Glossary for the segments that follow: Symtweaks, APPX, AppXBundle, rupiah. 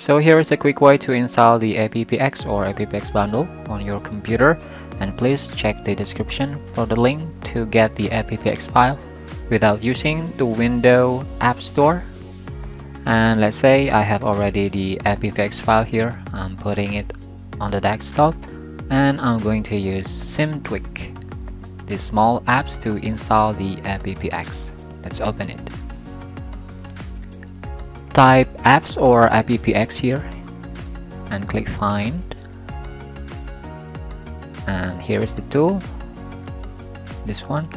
So here is a quick way to install the appx or appx bundle on your computer, and please check the description for the link to get the appx file without using the Windows App Store. And let's say I have already the appx file here. I'm putting it on the desktop, and I'm going to use Symtweaks, the small apps, to install the appx. Let's open it. Type apps or appx here and click find, and here is the tool, this one,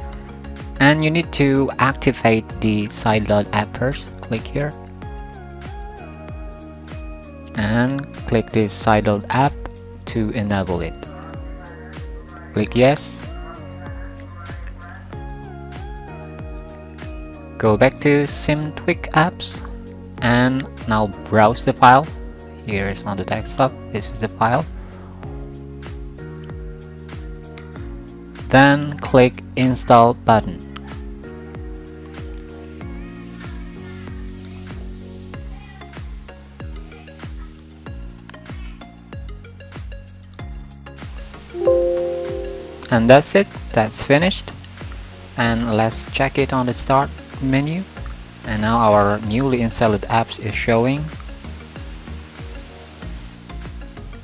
and you need to activate the site.app first. Click here and click this site.app to enable it. Click yes. Go back to Symtweaks apps and now browse the file. Here is on the desktop, this is the file. Then click install button. And that's it, that's finished. And let's check it on the start menu. And now our newly installed apps is showing,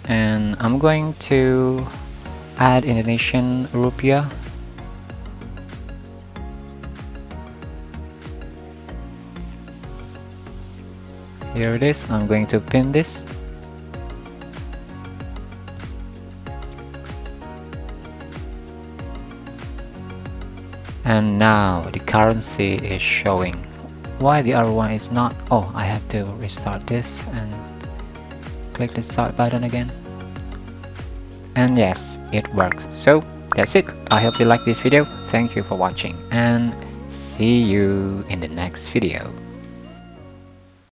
and I'm going to add Indonesian rupiah. Here it is. I'm going to pin this, and now the currency is showing. Why the other one is not? Oh, I have to restart this and click the start button again. And yes, it works. So that's it. I hope you like this video. Thank you for watching, and see you in the next video.